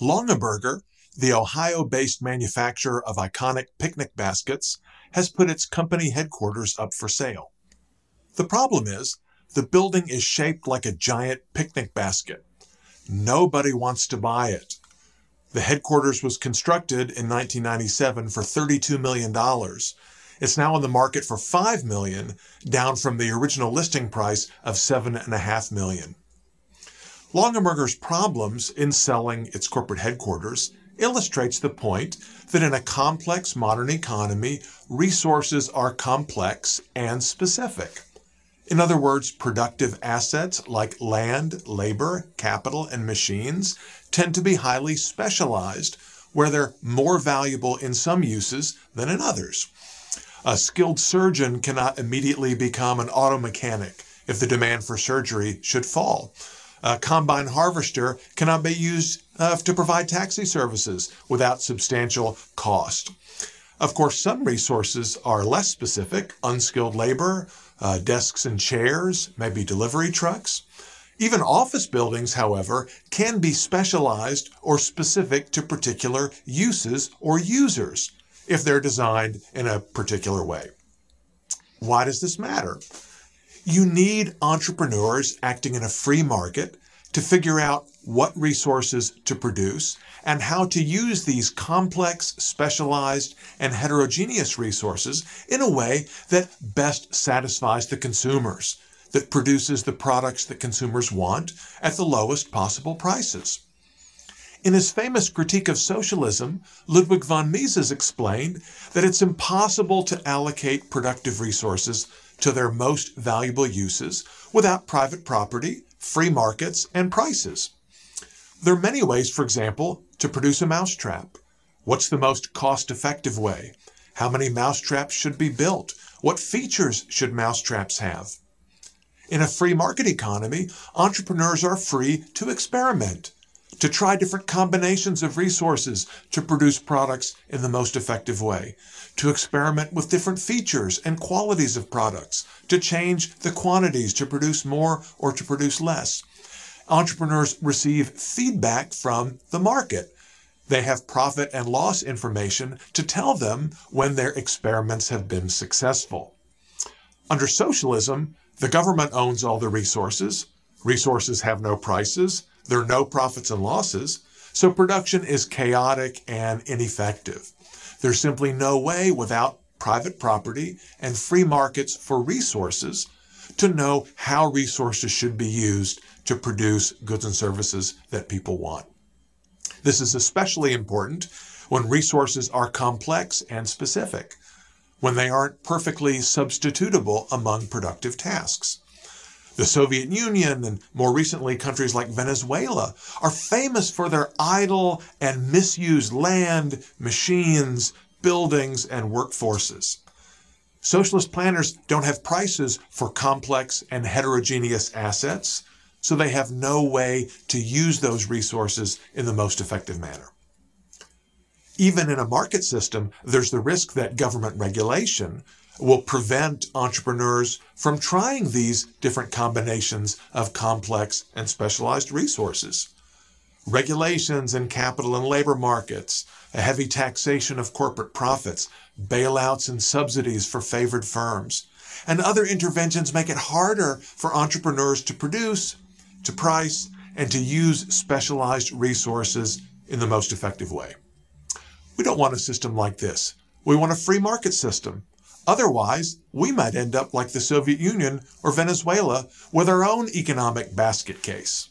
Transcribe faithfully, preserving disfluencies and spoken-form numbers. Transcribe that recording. Longaberger, the Ohio-based manufacturer of iconic picnic baskets, has put its company headquarters up for sale. The problem is, the building is shaped like a giant picnic basket. Nobody wants to buy it. The headquarters was constructed in nineteen ninety-seven for thirty-two million dollars. It's now on the market for five million dollars, down from the original listing price of seven point five million dollars. Longaberger's problems in selling its corporate headquarters illustrates the point that in a complex modern economy, resources are complex and specific. In other words, productive assets like land, labor, capital, and machines tend to be highly specialized, where they're more valuable in some uses than in others. A skilled surgeon cannot immediately become an auto mechanic if the demand for surgery should fall. A combine harvester cannot be used uh, to provide taxi services without substantial cost. Of course, some resources are less specific, unskilled labor, Uh, desks and chairs, maybe delivery trucks. Even office buildings, however, can be specialized or specific to particular uses or users if they're designed in a particular way. Why does this matter? You need entrepreneurs acting in a free market to figure out what resources to produce and how to use these complex, specialized, and heterogeneous resources in a way that best satisfies the consumers, that produces the products that consumers want at the lowest possible prices. In his famous critique of socialism, Ludwig von Mises explained that it's impossible to allocate productive resources to their most valuable uses without private property, free markets, and prices. There are many ways, for example, to produce a mousetrap. What's the most cost-effective way? How many mousetraps should be built? What features should mousetraps have? In a free market economy, entrepreneurs are free to experiment, to try different combinations of resources to produce products in the most effective way, to experiment with different features and qualities of products, to change the quantities to produce more or to produce less. Entrepreneurs receive feedback from the market. They have profit and loss information to tell them when their experiments have been successful. Under socialism, the government owns all the resources. Resources have no prices. There are no profits and losses, so production is chaotic and ineffective. There's simply no way without private property and free markets for resources to know how resources should be used to produce goods and services that people want. This is especially important when resources are complex and specific, when they aren't perfectly substitutable among productive tasks. The Soviet Union and more recently countries like Venezuela are famous for their idle and misused land, machines, buildings, and workforces. Socialist planners don't have prices for complex and heterogeneous assets, so they have no way to use those resources in the most effective manner. Even in a market system, there's the risk that government regulation will prevent entrepreneurs from trying these different combinations of complex and specialized resources. Regulations in capital and labor markets, a heavy taxation of corporate profits, bailouts and subsidies for favored firms, and other interventions make it harder for entrepreneurs to produce, to price, and to use specialized resources in the most effective way. We don't want a system like this. We want a free market system. Otherwise, we might end up like the Soviet Union or Venezuela with our own economic basket case.